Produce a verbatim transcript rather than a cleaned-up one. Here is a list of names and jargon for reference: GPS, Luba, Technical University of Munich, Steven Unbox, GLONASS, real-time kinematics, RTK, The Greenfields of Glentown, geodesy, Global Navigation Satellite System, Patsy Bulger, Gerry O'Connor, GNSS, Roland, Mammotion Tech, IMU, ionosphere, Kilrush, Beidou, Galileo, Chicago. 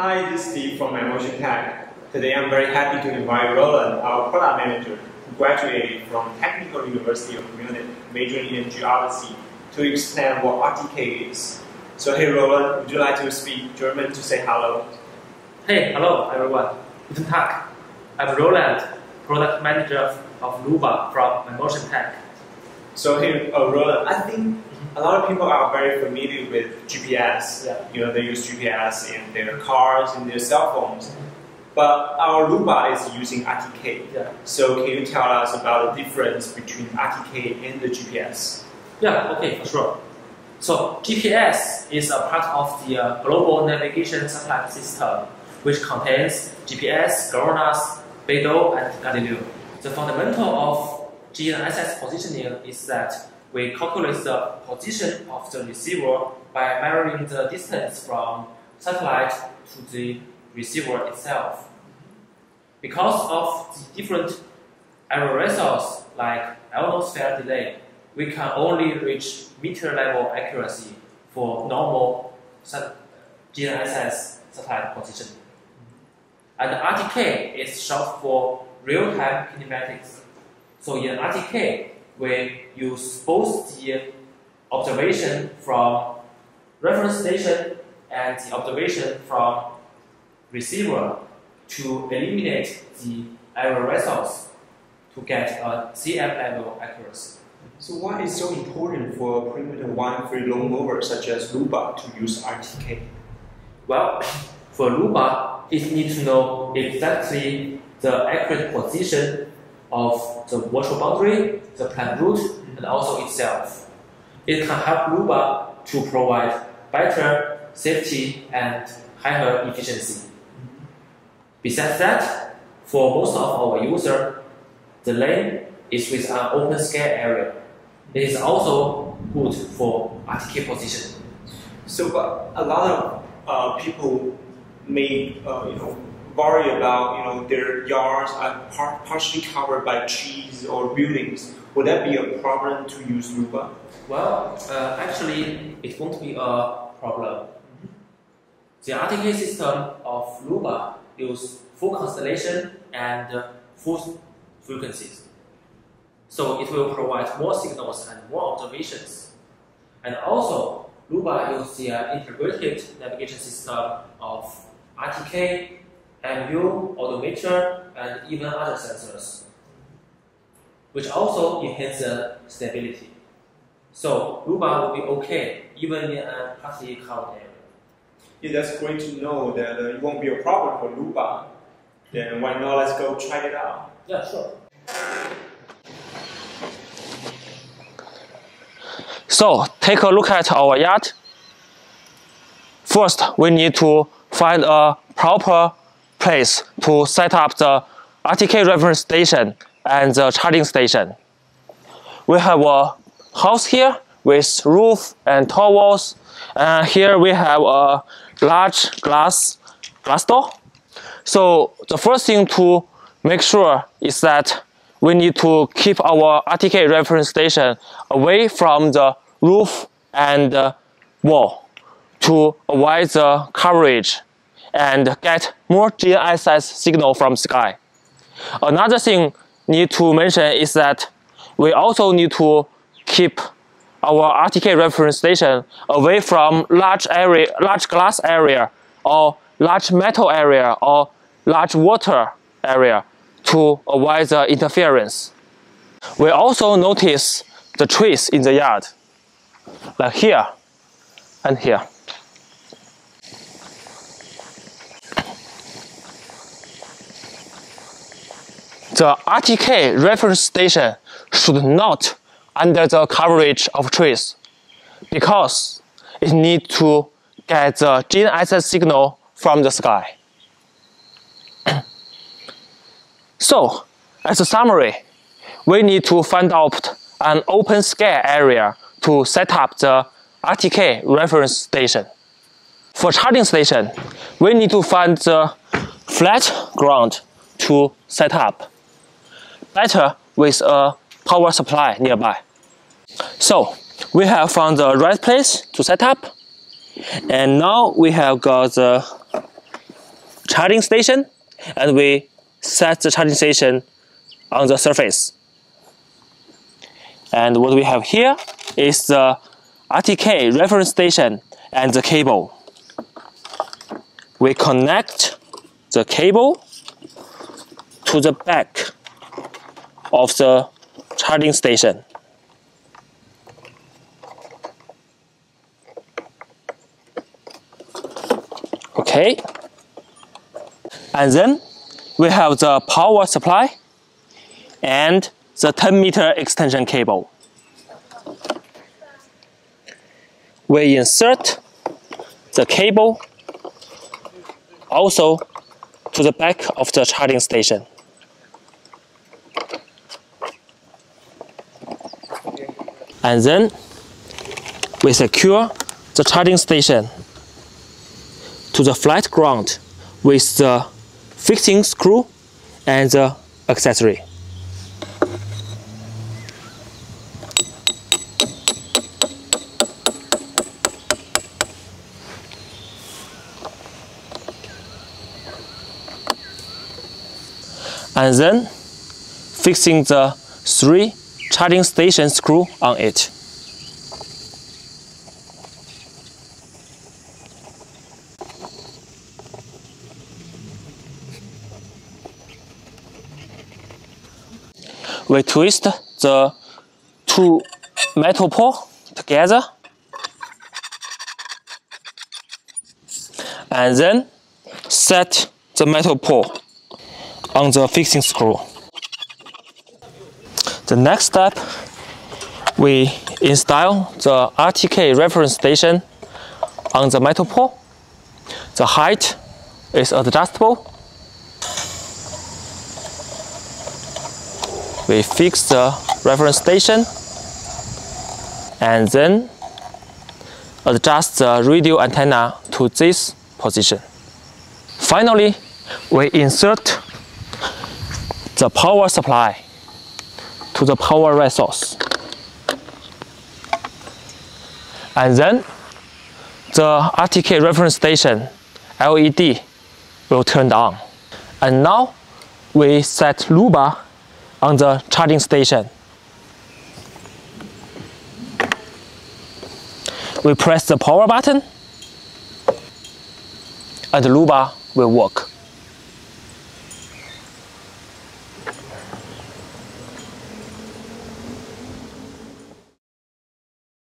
Hi, this is Steve from Mammotion Tech. Today I'm very happy to invite Roland, our product manager, who graduated from Technical University of Munich, majoring in geodesy, to explain what R T K is. So hey Roland, would you like to speak German to say hello? Hey, hello everyone. Guten Tag. I'm Roland, product manager of Luba from Mammotion Tech. So hey uh, Roland, I think a lot of people are very familiar with G P S. Yeah. You know, they use G P S in their cars, in their cell phones. But our Luba is using R T K. Yeah. So can you tell us about the difference between R T K and the G P S? Yeah, okay, for sure. So G P S is a part of the uh, Global Navigation Satellite System, which contains G P S, GLONASS, Beidou, and Galileo. The fundamental of G N S S positioning is that we calculate the position of the receiver by measuring the distance from satellite to the receiver itself. Because of the different error results like ionosphere delay, we can only reach meter-level accuracy for normal G N S S satellite position. And R T K is short for real-time kinematics. So in R T K, we use both the observation from reference station and the observation from receiver to eliminate the error results to get a C M level accuracy. So why is it so important for perimeter one three lawnmower such as Luba to use R T K? Well, for Luba, it needs to know exactly the accurate position of the virtual boundary, the plan route, and also itself. It can help Luba to provide better safety and higher efficiency. Besides that, for most of our users, the lane is with an open scale area. It is also good for R T K position. So, but a lot of uh, people may, uh, you know, worry about, you know, their yards are par partially covered by trees or buildings. Would that be a problem to use Luba? Well, uh, actually, it won't be a problem. The R T K system of Luba uses full constellation and full frequencies. So it will provide more signals and more observations. And also, Luba uses the integrated navigation system of R T K, M U, odometer, and even other sensors, which also enhance the stability. So Luba will be okay even in a partly covered area. Yeah, that's great to know that uh, it won't be a problem for Luba. Then why not? Let's go try it out. Yeah, sure. So take a look at our yacht. First, we need to find a proper place to set up the R T K reference station and the charging station. We have a house here with roof and tall walls, and here we have a large glass glass door. So the first thing to make sure is that we need to keep our R T K reference station away from the roof and the wall to avoid the coverage and get more G N S S signal from sky. Another thing need to mention is that we also need to keep our R T K reference station away from large area, large glass area, or large metal area, or large water area to avoid the interference. We also notice the trees in the yard, like here and here. The R T K reference station should not under the coverage of trees, because it needs to get the G N S S signal from the sky. So, as a summary, we need to find out an open scale area to set up the R T K reference station. For charging station, we need to find the flat ground to set up, better with a power supply nearby. So we have found the right place to set up, and now we have got the charging station, and we set the charging station on the surface. And what we have here is the R T K reference station and the cable. We connect the cable to the back of the charging station. Okay. And then we have the power supply and the ten meter extension cable. We insert the cable also to the back of the charging station. And then we secure the charging station to the flat ground with the fixing screw and the accessory. And then fixing the three charging station screw on it. We twist the two metal poles together, and then set the metal pole on the fixing screw. The next step, we install the R T K reference station on the metal pole. The height is adjustable. We fix the reference station and then adjust the radio antenna to this position. Finally, we insert the power supply to the power resource. And then the R T K reference station L E D will turn on. And now we set Luba on the charging station. We press the power button and Luba will work.